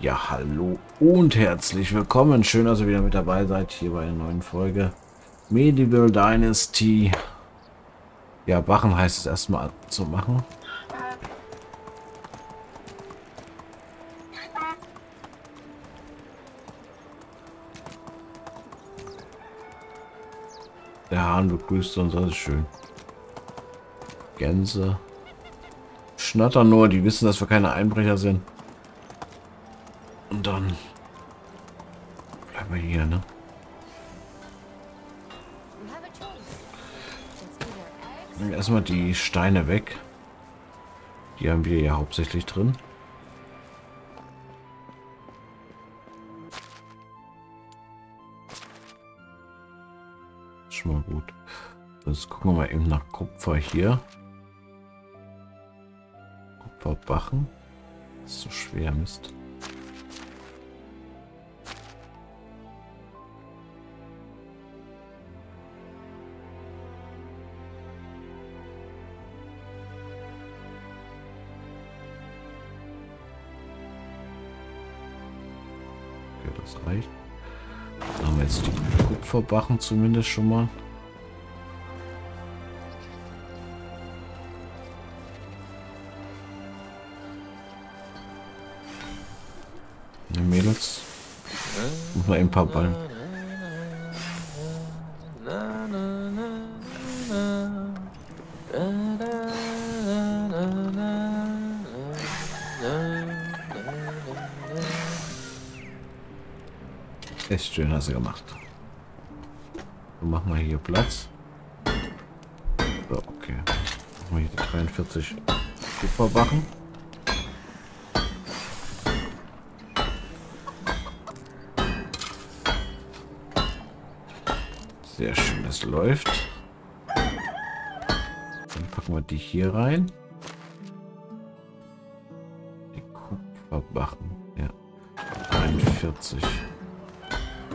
Ja, hallo und herzlich willkommen. Schön, dass ihr wieder mit dabei seid hier bei einer neuen Folge Medieval Dynasty. Ja, Wachen heißt es erstmal zu machen. Der Hahn begrüßt uns, das ist schön. Gänse schnattern nur, die wissen, dass wir keine Einbrecher sind. Und dann bleiben wir hier, ne? Dann erstmal die Steine weg. Die haben wir ja hauptsächlich drin. Schon mal gut. Jetzt gucken wir mal eben nach Kupfer hier. Kupferbachen. Ist so schwer, Mist. Das reicht. Dann haben wir jetzt die Kupferbachen zumindest schon mal. Ne, Mädels. Muss mal ein paar Ballen. Echt schön hast du gemacht. Dann machen wir hier Platz. So, okay. Machen wir hier 43 Kupferbachen. Sehr schön, das läuft. Dann packen wir die hier rein. Die Kupferbachen. Ja. 41.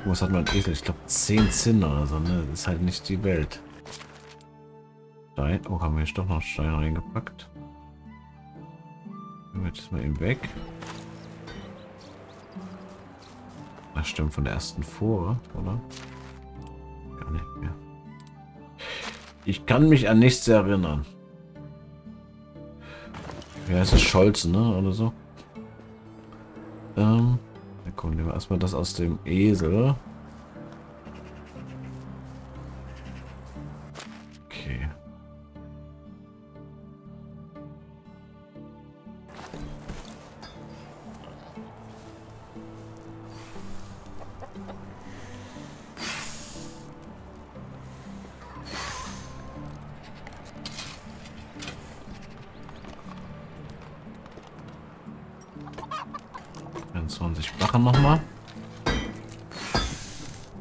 Was hat man Esel? Ich glaube 10 Zinn oder so, ne? Das ist halt nicht die Welt. Stein. Oh, haben wir jetzt doch noch Stein reingepackt. Nehmen wir jetzt mal eben weg. Das stimmt von der ersten Fuhre, oder? Gar nicht mehr. Ich kann mich an nichts erinnern. Wie heißt es? Scholz, ne? Oder so. Komm, nehmen wir erstmal das aus dem Esel. Okay. Nochmal. Fünf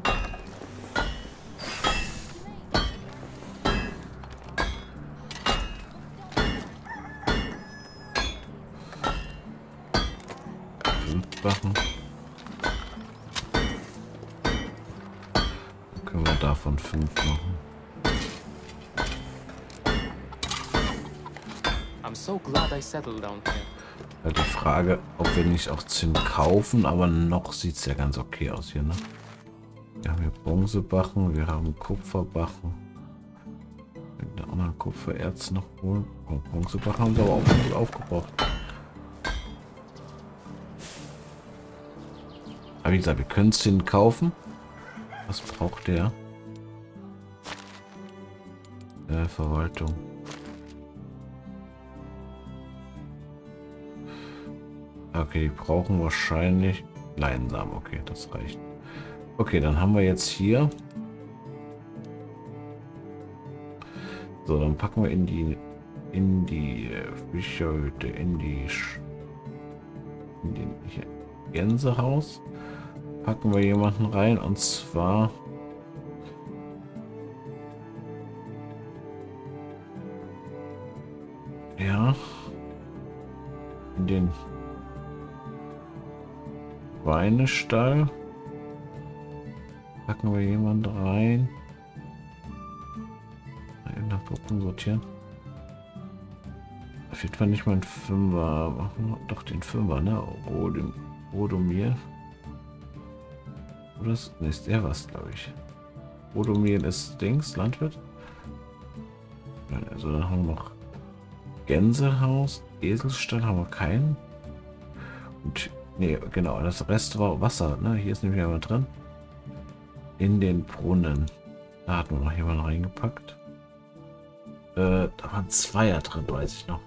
Wachen. Dann können wir davon 5 machen. I'm so glad I settled down here. Die Frage, ob wir nicht auch Zinn kaufen, aber noch sieht es ja ganz okay aus hier, ne? Wir haben hier Bronzebachen, wir haben Kupferbachen. Irgendein anderen Kupfererz noch holen. Oh, Bronzebachen haben sie aber auch gut aufgebraucht. Aber wie gesagt, wir können Zinn kaufen. Was braucht der? Verwaltung. Okay, die brauchen wahrscheinlich Leinsamen. Okay, das reicht. Okay, dann haben wir jetzt hier. So, dann packen wir in die Fischhütte, in den Gänsehaus. Packen wir jemanden rein, und zwar ja in den Schweinestall. Packen wir jemand rein. Nach Gruppen sortieren. Auf jeden Fall nicht mal ein Fünfer. Machen wir doch den Fünfer, ne? Oh, den Rodomir. Oder ist, ne, ist er was, glaube ich. Rodomir ist Dings, Landwirt. Nein, also dann haben wir noch Gänsehaus, Eselstall haben wir keinen. Und ne, genau, das Rest war Wasser, ne? Hier ist nämlich einmal drin. In den Brunnen. Da hatten wir noch jemanden reingepackt. Da waren Zweier drin, weiß ich noch.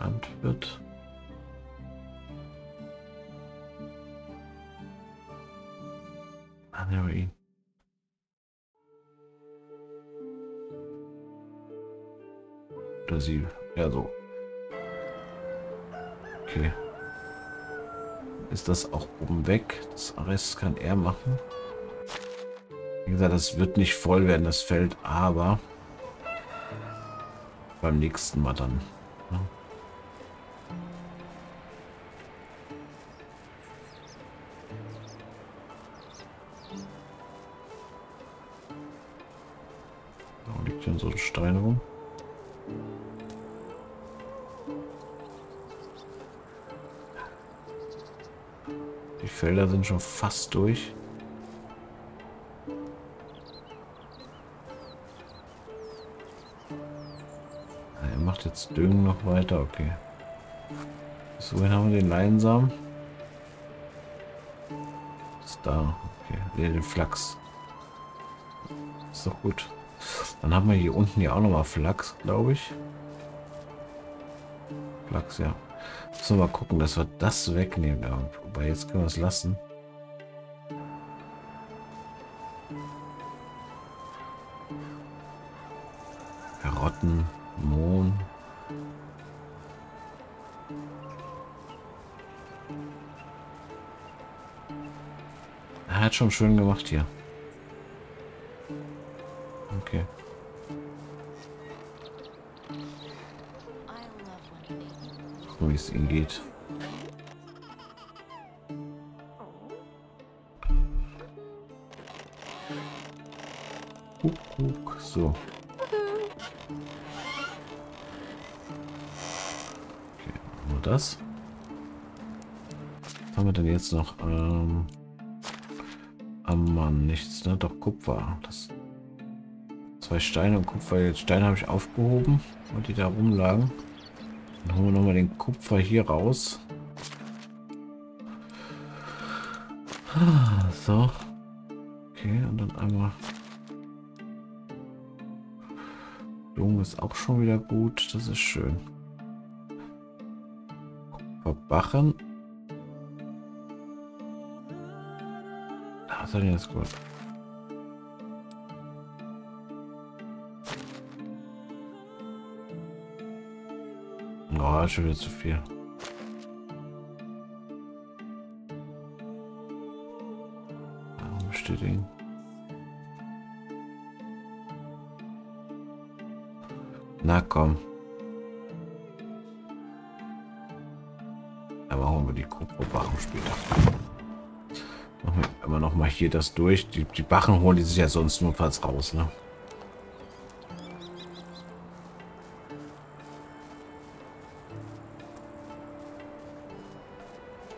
Landwirt. Ah, nehmen wir ihn. Oder sie. Ja, so. Okay. Ist das auch oben weg? Das Rest kann er machen. Wie gesagt, das wird nicht voll werden, das Feld, aber beim nächsten Mal dann. Ne? Da liegt ja so ein Stein rum. Die Felder sind schon fast durch. Er macht jetzt Düngen noch weiter, okay. So, hier haben wir den Leinsamen. Ist da, okay. Nee, den Flachs. Ist doch gut. Dann haben wir hier unten ja auch nochmal Flachs, glaube ich. Flachs, ja. Müssen wir mal gucken, dass wir das wegnehmen. Ja, aber jetzt können wir es lassen. Karotten, Mohn. Er hat schon schön gemacht hier. Okay. Wie es ihnen geht. Kuckuck, so. Okay, nur das. Was haben wir denn jetzt noch? Am Mann nichts, ne? Doch Kupfer. Das 2 Steine und Kupfer. Jetzt Steine habe ich aufgehoben, und die da rumlagen. Dann holen wir nochmal den Kupfer hier raus. So. Okay, und dann einmal. Blumen ist auch schon wieder gut. Das ist schön. Kupferbarren. Das ist jetzt gut. Oh, schon wieder zu viel. Bestätigen. Na komm. Aber holen wir die Kupferbarren später. Machen wir immer noch mal hier das durch. Die Barren holen die sich ja sonst nur fast raus, ne?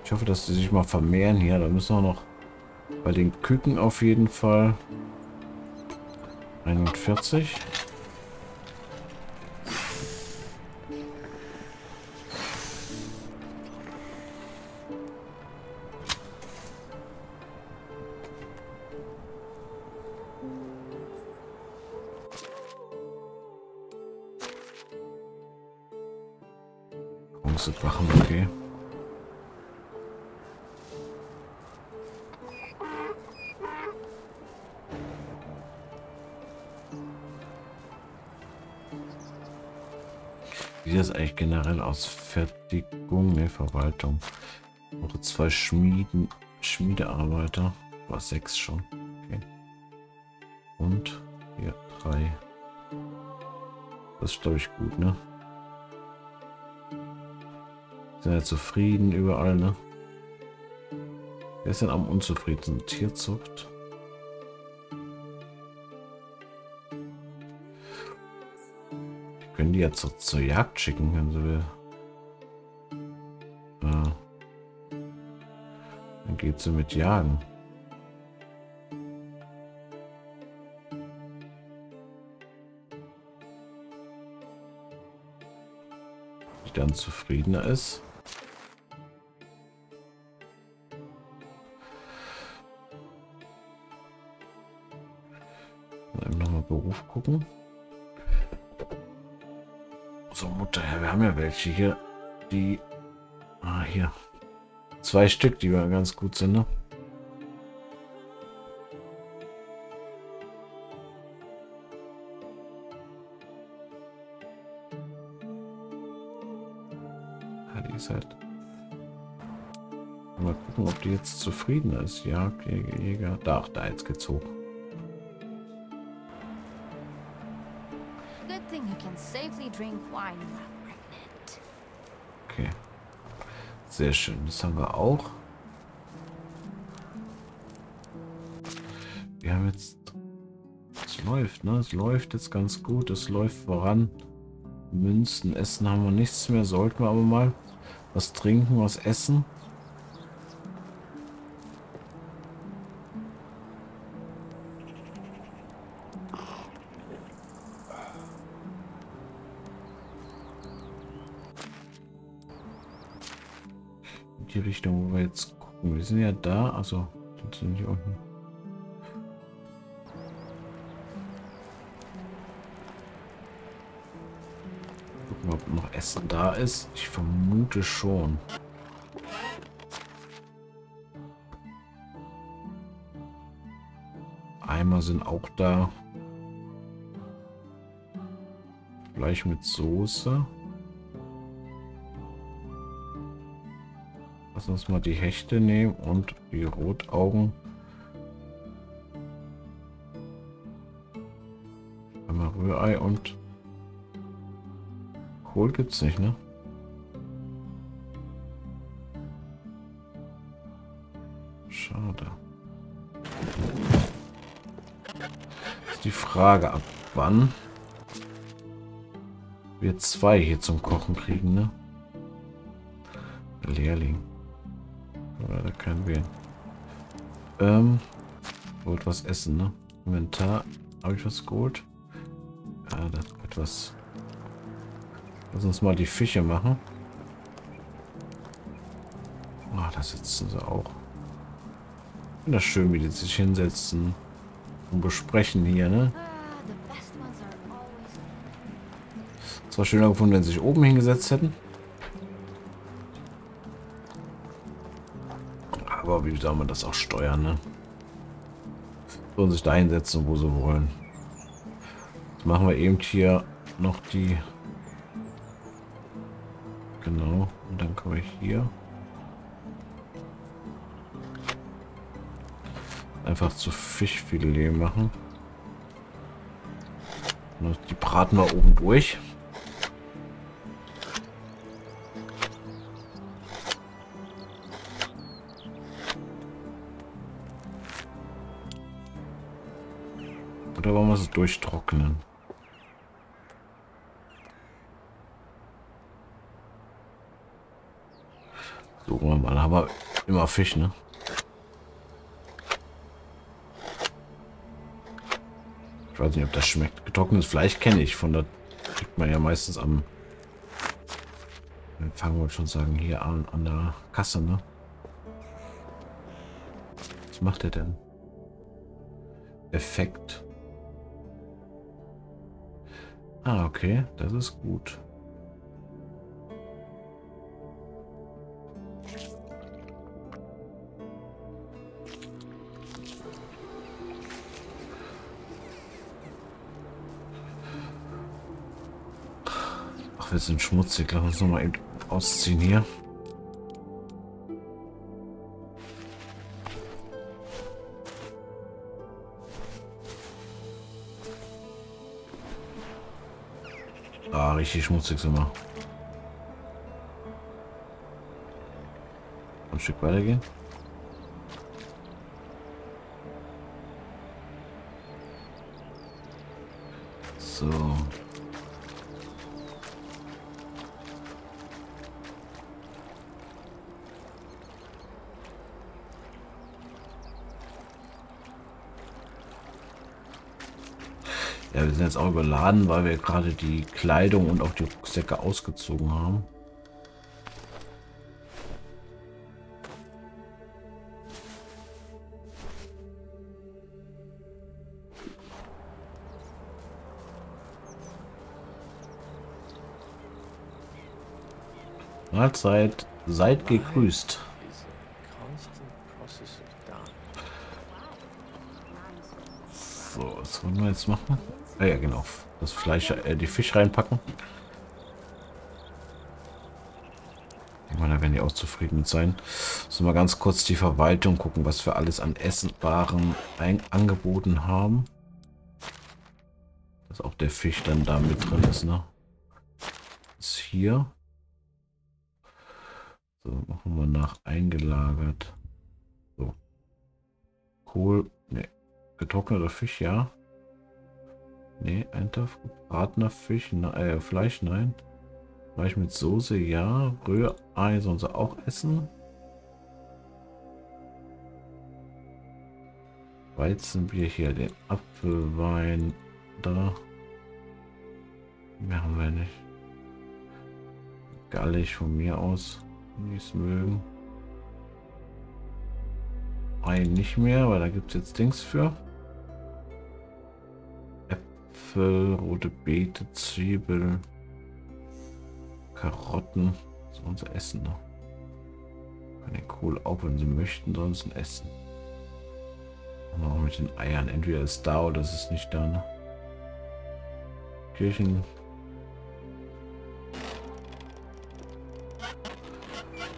Ich hoffe, dass die sich mal vermehren hier. Da müssen wir noch bei den Küken auf jeden Fall 41. Bronzedrachen, okay. Wie das eigentlich generell aus? Fertigung, ne, Verwaltung. Noch 2 Schmieden, Schmiedearbeiter. War 6 schon. Okay. Und hier 3. Das ist, glaube ich, gut, ne? Sind ja zufrieden überall, ne? Wer ist denn am unzufrieden? Tierzucht. Können die ja zur Jagd schicken, wenn sie will. geht sie mit Jagen? Die dann zufriedener ist. Nochmal Beruf gucken. So, Mutter, wir haben ja welche hier, die... Ah, hier. 2 Stück, die wir ganz gut sind, ne? Ja, die ist halt... Mal gucken, ob die jetzt zufrieden ist. Ja, Jäger. Da, ach, da, jetzt geht's hoch. Okay. Sehr schön. Das haben wir auch. Wir haben jetzt... Es läuft, ne? Es läuft jetzt ganz gut. Es läuft voran. Münzen, Essen haben wir nichts mehr. Sollten wir aber mal was trinken, was essen. Die Richtung, wo wir jetzt gucken. Wir sind ja da, also sind hier unten. Gucken, ob noch Essen da ist. Ich vermute schon. Eimer sind auch da. Fleisch mit Soße. Lass uns mal die Hechte nehmen und die Rotaugen. Einmal Rührei und Kohl gibt's nicht, ne? Schade. Ist die Frage, ab wann wir 2 hier zum Kochen kriegen, ne? Lehrling. Leider kein Wählen. Wollt was essen, ne? Inventar. Habe ich was geholt? Ja, da wird was. Lass uns mal die Fische machen. Ah, da sitzen sie auch. Ich finde das schön, wie die sich hinsetzen und besprechen hier, ne? Es war schöner gefunden, wenn sie sich oben hingesetzt hätten. Aber wie soll man das auch steuern, ne? Und sich da einsetzen, wo sie wollen. Jetzt machen wir eben hier noch die... Genau. Und dann kommen wir hier. Einfach zu Fischfilet machen. Und die braten wir oben durch. Oder wollen wir es durchtrocknen? So, mal, haben wir immer Fisch, ne? Ich weiß nicht, ob das schmeckt. Getrocknetes Fleisch kenne ich. Von da kriegt man ja meistens am Empfang, wollte ich schon sagen, hier an der Kasse, ne? Was macht er denn? Effekt. Ah, okay, das ist gut. Ach, wir sind schmutzig. Lass uns nochmal eben ausziehen hier. Ah, richtig schmutzig sind wir. Ein Stück weiter gehen. So. Ja, wir sind jetzt auch überladen, weil wir gerade die Kleidung und auch die Rucksäcke ausgezogen haben. Mahlzeit, seid gegrüßt. So, was wollen wir jetzt machen? Ah ja, genau. Das Fleisch, die Fisch reinpacken. Ich meine, da werden die auch zufrieden mit sein. So, mal ganz kurz die Verwaltung gucken, was wir alles an Essenbaren angeboten haben. Dass auch der Fisch dann da mit drin ist, ne? Ist hier. So, machen wir nach eingelagert. So. Kohl, ne. Getrockneter Fisch, ja. Ne, Eintopf, gebratener Fisch, Fleisch, nein. Fleisch mit Soße, ja. Rührei sollen sie auch essen. Weizenbier hier, den Apfelwein da. Mehr haben wir nicht. Gallig von mir aus. Nichts mögen. Ei nicht mehr, weil da gibt es jetzt Dings für. Äpfel, rote Beete, Zwiebel, Karotten. Das ist unser Essen noch. Kann den Kohl auch, wenn sie möchten, sonst essen. Und auch mit den Eiern. Entweder ist es da oder ist es nicht da. Ne? Kirchen.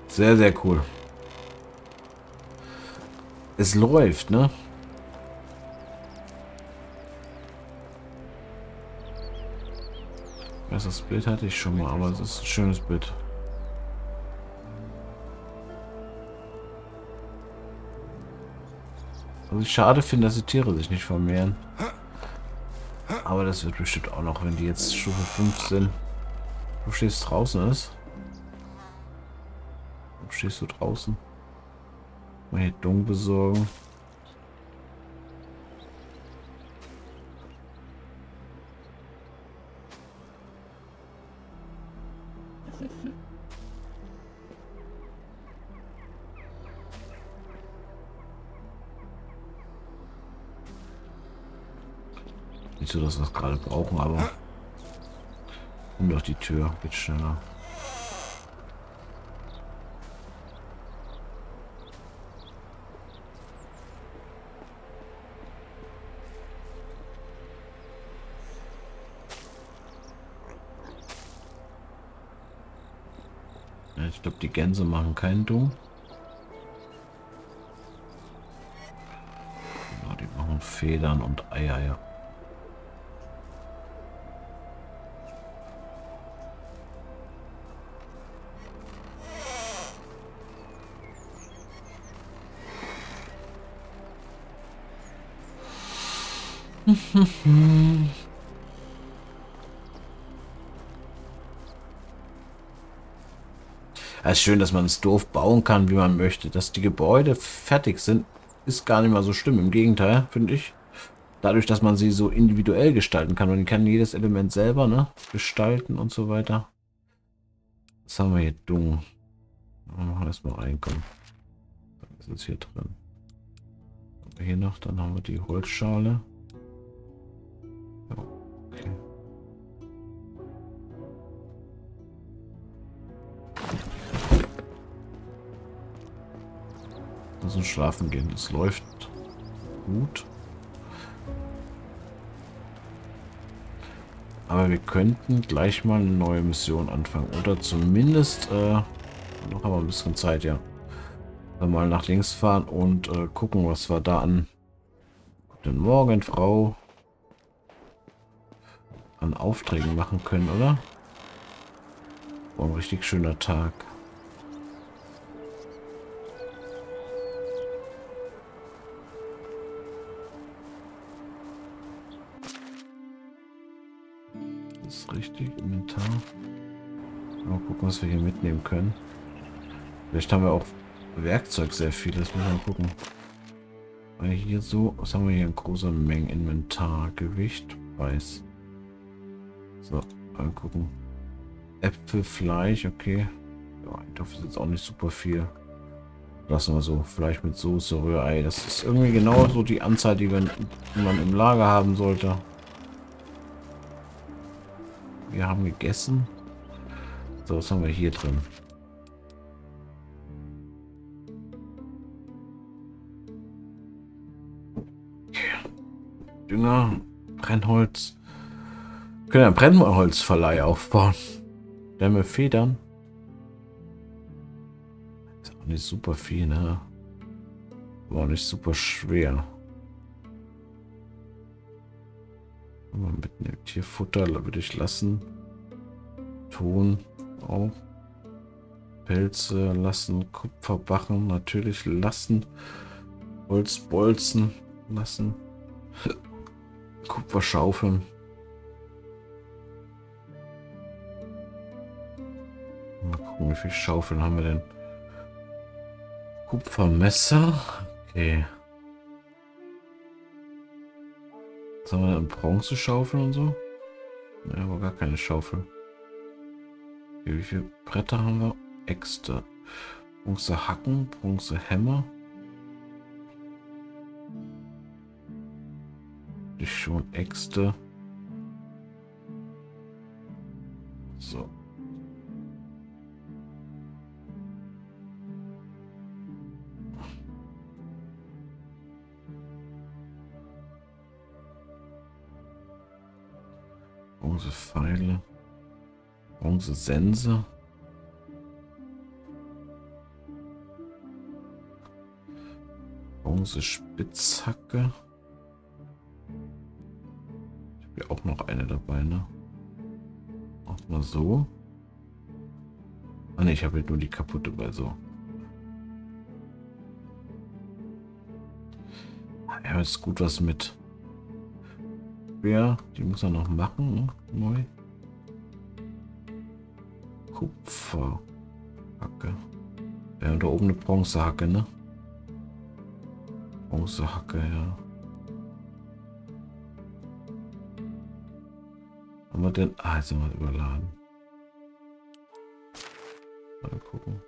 Sehr, sehr cool. Es läuft, ne? Das Bild hatte ich schon mal, aber es ist ein schönes Bild. Was ich schade finde, dass die Tiere sich nicht vermehren. Aber das wird bestimmt auch noch, wenn die jetzt Stufe 5 sind. Du stehst draußen, ist? Wo stehst du draußen? Mal hier Dung besorgen. Nicht so, dass wir es gerade brauchen, aber um doch die Tür, geht schneller. Ich glaube, die Gänse machen keinen Dung. Ja, die machen Federn und Eier, ja. Es ist schön, dass man das Dorf bauen kann, wie man möchte. Dass die Gebäude fertig sind, ist gar nicht mal so schlimm. Im Gegenteil, finde ich. Dadurch, dass man sie so individuell gestalten kann. Man kann jedes Element selber, ne, gestalten und so weiter. Was haben wir hier? Dung. Machen erstmal reinkommen. Was ist hier drin? Hier noch, dann haben wir die Holzschale. Okay. Müssen schlafen gehen. Es läuft gut. Aber wir könnten gleich mal eine neue Mission anfangen. Oder zumindest noch aber ein bisschen Zeit, ja. Dann mal nach links fahren und gucken, was wir da an. Guten Morgen, Frau. An Aufträgen machen können, oder? War ein richtig schöner Tag. Richtig, Inventar. Mal gucken, was wir hier mitnehmen können. Vielleicht haben wir auch Werkzeug sehr viel, das müssen wir mal gucken. Weil hier so, was haben wir hier in großer Menge? Inventar, Gewicht, Reis. So, angucken. Äpfel, Fleisch, okay. Ja, Eintopf ist jetzt auch nicht super viel. Lassen wir so. Fleisch mit Soße, Rührei. Das ist irgendwie genau so die Anzahl, die man im Lager haben sollte. Wir haben gegessen. So, was haben wir hier drin? Dünger, Brennholz. Wir können einen Brennholzverleih aufbauen. Wir haben Federn. Ist auch nicht super viel, ne? War auch nicht super schwer. Mal mitnehmen. Tierfutter würde ich lassen. Ton auch. Pelze lassen. Kupferbarren natürlich lassen. Holzbolzen lassen. Kupferschaufeln. Mal gucken, wie viele Schaufeln haben wir denn? Kupfermesser. Okay. Was haben wir denn? Bronzeschaufeln und so? Ne, aber gar keine Schaufel. Okay, wie viele Bretter haben wir? Äxte. Bronzehacken, Bronzehämmer. Schon Äxte. So. Bronze Pfeile. Bronze Sense. Bronze Spitzhacke. Auch noch eine dabei, ne? Auch mal so. Ah ne, ich habe jetzt nur die kaputte bei so. Ja, ist gut was mit. Ja, die muss er noch machen, ne? Neu. Kupferhacke. Ja, und da oben eine Bronzehacke, ne? Bronzehacke, ja. Haben wir denn? Ah, jetzt sind wir überladen. Mal gucken.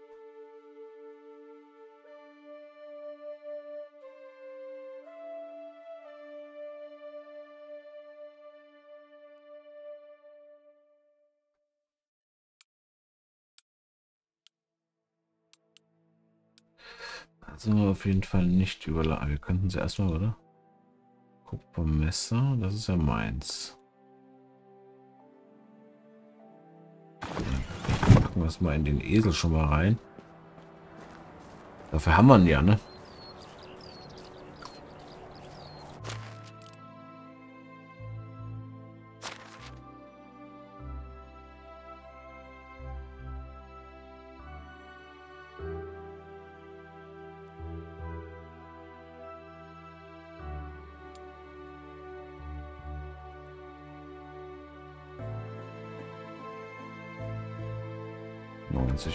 Da sind wir auf jeden Fall nicht überladen. Wir könnten sie erstmal, oder? Kupfermesser, das ist ja meins. Packen wir es mal in den Esel schon mal rein. Dafür haben wir ihn ja, ne?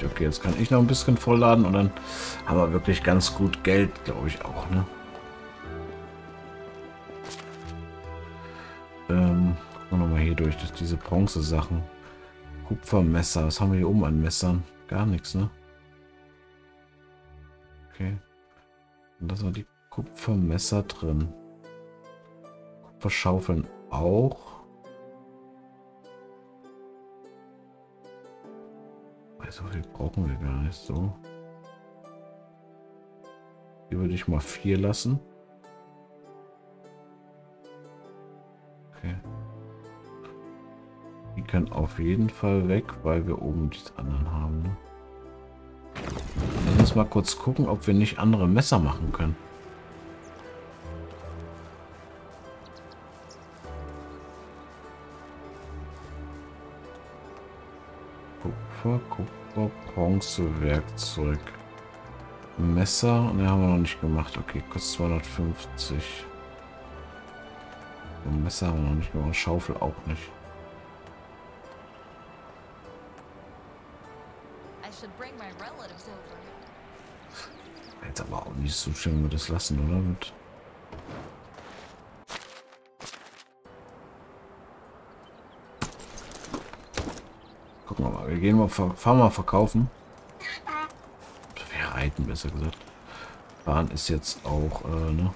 Okay, jetzt kann ich noch ein bisschen vollladen und dann haben wir wirklich ganz gut Geld, glaube ich auch, ne? Gucken wir nochmal hier durch, dass diese Bronze-Sachen. Kupfermesser, was haben wir hier oben an Messern? Gar nichts, ne? Okay. Und das waren die Kupfermesser drin. Kupferschaufeln auch. So viel brauchen wir gar nicht so. Hier würde ich mal 4 lassen. Okay. Die können auf jeden Fall weg, weil wir oben die anderen haben. Ne? Lass uns mal kurz gucken, ob wir nicht andere Messer machen können. Kupfer, Bronzewerkzeug, Messer, ne, haben wir noch nicht gemacht. Okay, kostet 250. Und Messer haben wir noch nicht gemacht, Schaufel auch nicht. Jetzt aber auch nicht so schön, wenn wir das lassen, oder? Mit Gucken wir mal. Wir gehen mal, fahren mal verkaufen. Wir reiten, besser gesagt. Bahn ist jetzt auch, ne?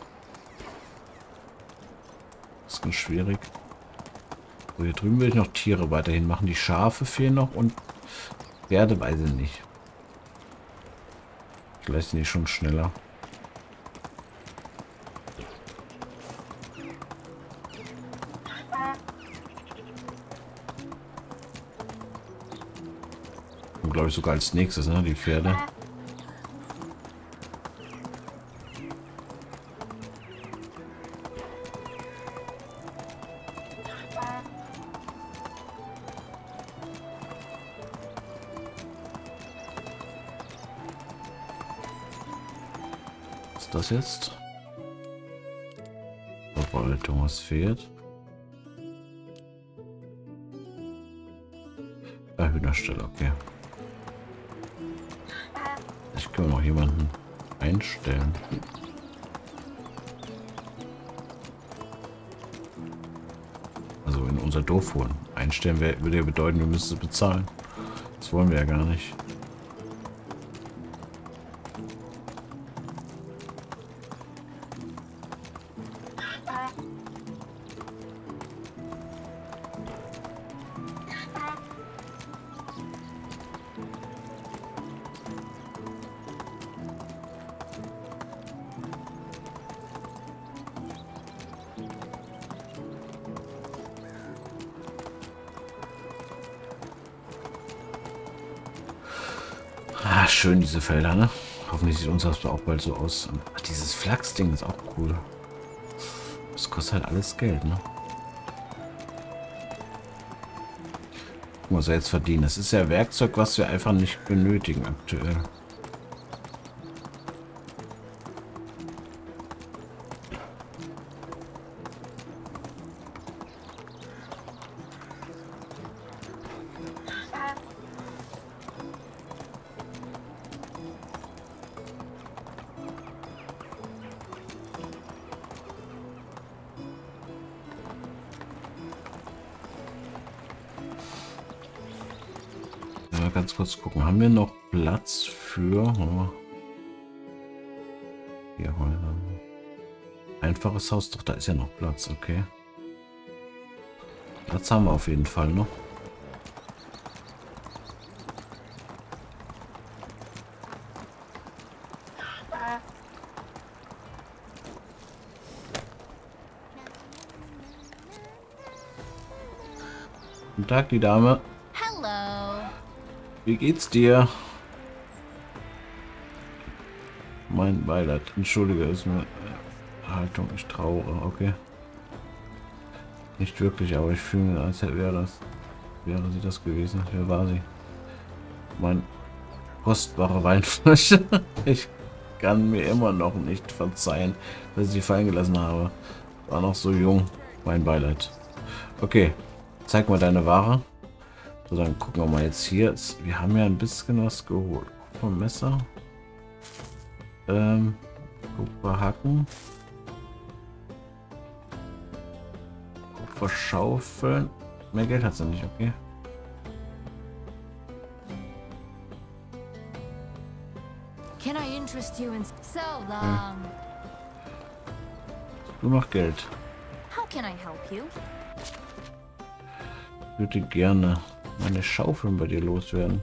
Ist ganz schwierig. So, hier drüben will ich noch Tiere weiterhin machen. Die Schafe fehlen noch und Pferde weiß ich nicht. Vielleicht sind die schon schneller. Und glaube ich sogar als nächstes, ne? Die Pferde. Das jetzt Verwaltung, was fehlt? Hühnerstelle, okay. Ich kann noch jemanden einstellen. Also in unser Dorf holen. Einstellen würde ja bedeuten, wir müssten bezahlen. Das wollen wir ja gar nicht. Schön, diese Felder, ne? Hoffentlich sieht unseres auch bald so aus. Ach, dieses Flachsding ist auch cool. Das kostet halt alles Geld, ne? Guck mal, was wir jetzt verdienen. Das ist ja Werkzeug, was wir einfach nicht benötigen aktuell. Ganz kurz gucken, haben wir noch Platz für hier, einfaches Haus? Doch, da ist ja noch Platz, okay. Platz haben wir auf jeden Fall noch. Guten Tag, die Dame. Wie geht's dir? Mein Beileid. Entschuldige, ist mir Haltung. Ich trauere. Okay. Nicht wirklich, aber ich fühle, als wäre sie das gewesen. Wer war sie? Meine kostbare Weinflasche. Ich kann mir immer noch nicht verzeihen, dass ich sie fallen gelassen habe. War noch so jung. Mein Beileid. Okay. Zeig mal deine Ware. So, dann gucken wir mal jetzt hier. Wir haben ja ein bisschen was geholt. Vom Messer. Kupferhacken. Kupferschaufeln. Mehr Geld hat sie nicht, okay. Du machst Geld. Ich würde gerne meine Schaufeln bei dir loswerden.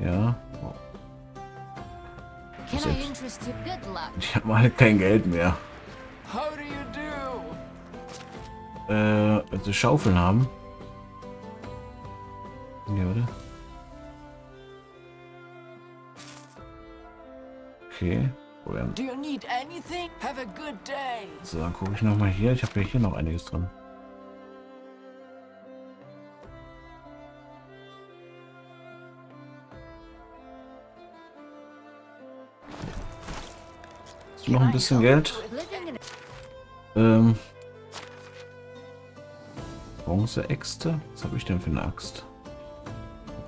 Ja. Wow. Ich habe mal kein Geld mehr. Also Schaufeln haben. Ja, oder? Okay. So, dann gucke ich nochmal hier. Ich habe ja hier noch einiges drin. Noch ein bisschen Geld. Bronzeäxte? Was habe ich denn für eine Axt?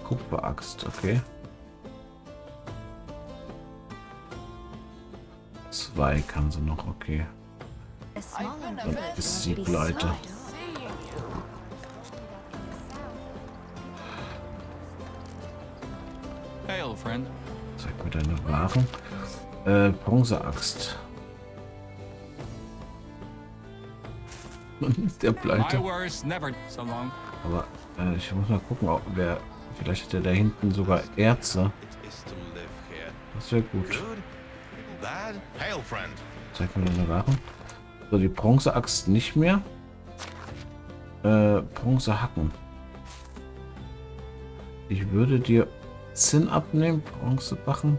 Kupferaxt, okay. 2 kann sie noch, okay. Dann ist sie pleite. Hey, old friend. Zeig mir deine Waren. Bronzeaxt. Der Pleite. Aber ich muss mal gucken, ob wer. Vielleicht hat er da hinten sogar Erze. Das wäre gut. Zeig mir deine Waren. So, die Bronzeaxt nicht mehr. Bronzehacken. Ich würde dir Zinn abnehmen. Bronzebachen.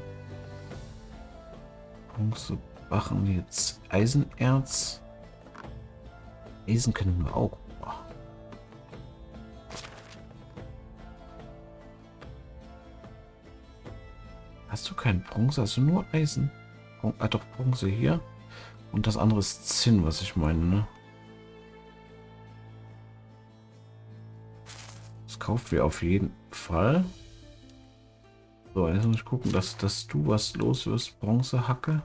Bronzebachen jetzt. Eisenerz. Eisen können wir auch. Boah. Hast du kein Bronze? Hast du nur Eisen? Ah, doch, Bronze hier. Und das andere ist Zinn, was ich meine, ne? Das kaufen wir auf jeden Fall. So, jetzt muss ich gucken, dass du was los wirst. Bronzehacke.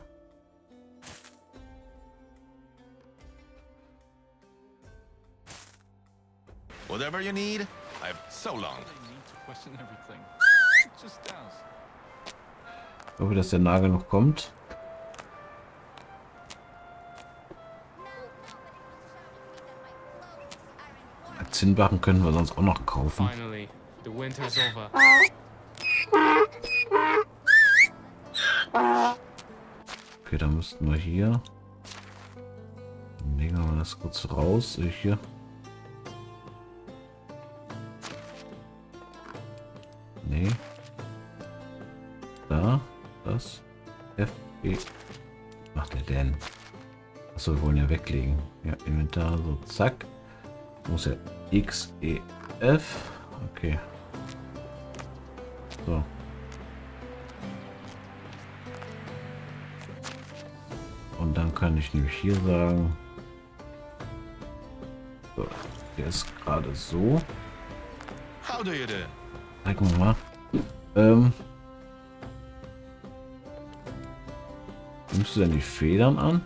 Whatever you need, I've so long. Ich hoffe, dass der Nagel noch kommt. Zinnbarren können wir sonst auch noch kaufen. Okay, dann müssten wir hier. Legen wir das kurz raus. Hier. Nee. Da. Das. FB. Macht er denn? Achso, wir wollen ja weglegen. Ja, Inventar. So, zack. Muss er. XEF. Okay. So. Und dann kann ich nämlich hier sagen. So, der ist gerade so. Zeig mir mal. Nimmst du denn die Federn an?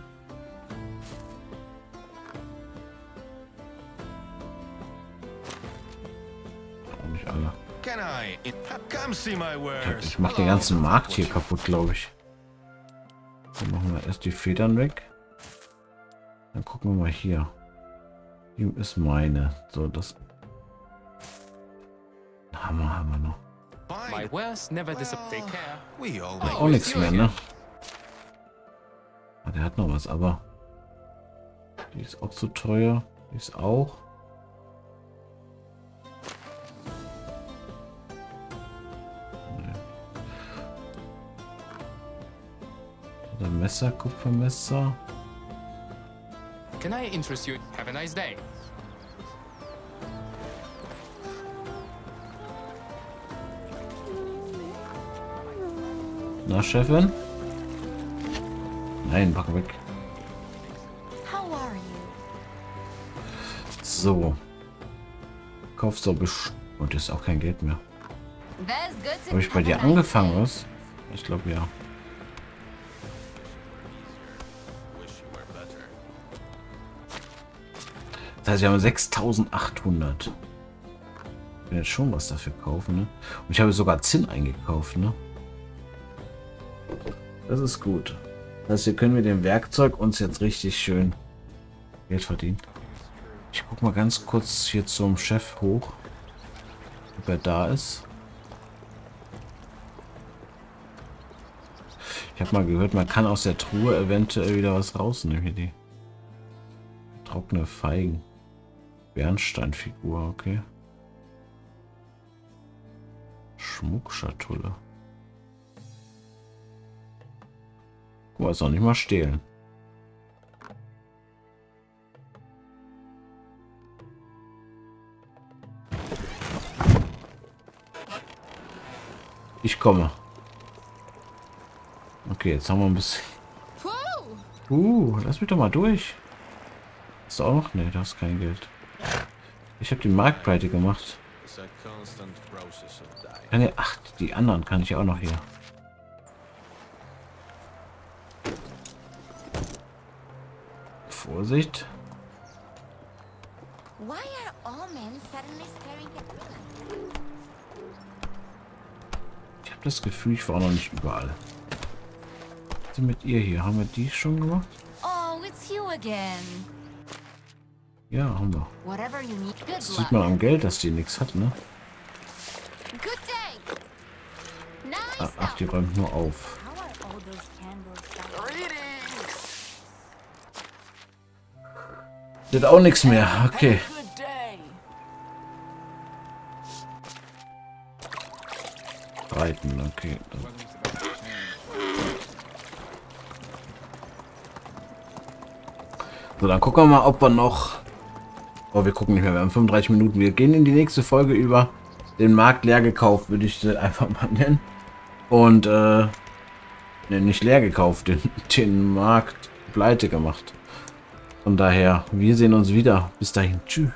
Ich mache den ganzen Markt hier kaputt, glaube ich. Dann machen wir erst die Federn weg. Dann gucken wir mal hier. Ihm ist meine. So, das Hammer haben wir noch. Hat auch nichts mehr, ne? Ah, der hat noch was, aber die ist auch zu teuer. Die ist auch. Messer, Kupfermesser. Can I interest you? Have a nice day. Na, Chefin? Nein, pack weg. How are you? So. Kaufst du bestimmt. Und ist auch kein Geld mehr. Habe ich bei dir angefangen, was? Ich glaube ja. Das heißt, wir haben 6800. Ich will jetzt schon was dafür kaufen, ne? Und ich habe sogar Zinn eingekauft, ne? Das ist gut. Das heißt, hier können wir dem Werkzeug uns jetzt richtig schön Geld verdienen. Ich guck mal ganz kurz hier zum Chef hoch, ob er da ist. Ich habe mal gehört, man kann aus der Truhe eventuell wieder was rausnehmen. Hier die trockene Feigen. Bernsteinfigur, okay. Schmuckschatulle. Guck mal, ist auch nicht mal stehlen. Ich komme. Okay, jetzt haben wir ein bisschen... lass mich doch mal durch. Ist auch noch? Ne, da ist kein Geld. Ich habe die Marktbreite gemacht. Ach, die anderen kann ich auch noch hier. Vorsicht. Ich habe habe das Gefühl, ich war auch noch nicht überall. Was ist mit ihr hier? Haben wir die schon gemacht? Oh, it's you again. Ja, haben wir. Das sieht man am Geld, dass die nichts hat, ne? Ach, die räumt nur auf. Sind auch nichts mehr. Okay. Reiten, okay. So, dann gucken wir mal, ob wir noch... Oh, wir gucken nicht mehr. Wir haben 35 Minuten. Wir gehen in die nächste Folge über. Den Markt leer gekauft, würde ich den einfach mal nennen. Und, ne, nicht leer gekauft. Den Markt pleite gemacht. Von daher, wir sehen uns wieder. Bis dahin. Tschüss.